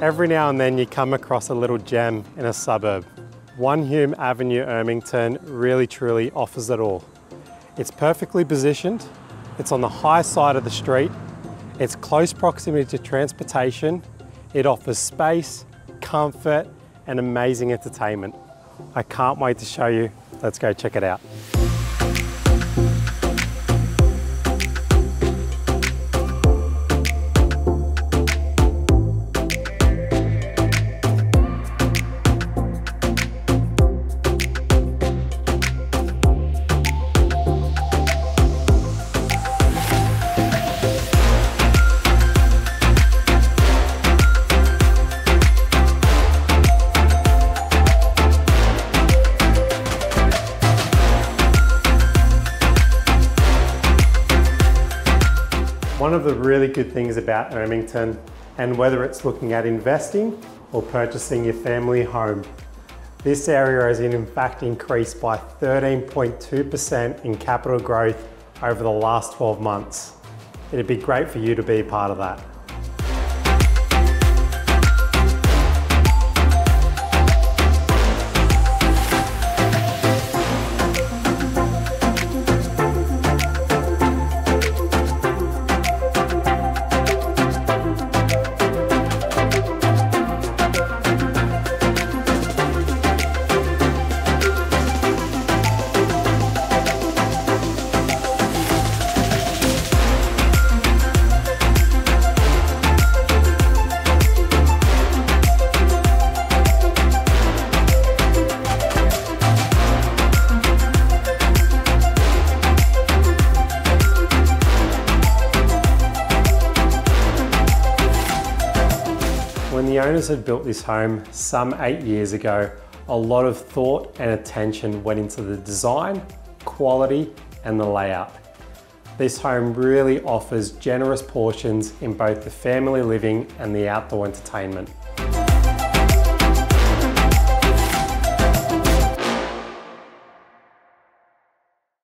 Every now and then you come across a little gem in a suburb. One Hume Avenue, Ermington really truly offers it all. It's perfectly positioned, it's on the high side of the street, it's close proximity to transportation, it offers space, comfort and amazing entertainment. I can't wait to show you. Let's go check it out. One of the really good things about Ermington, and whether it's looking at investing or purchasing your family home, this area has in fact increased by 13.2% in capital growth over the last 12 months. It'd be great for you to be a part of that. When the owners had built this home some 8 years ago, a lot of thought and attention went into the design, quality, and the layout. This home really offers generous portions in both the family living and the outdoor entertainment.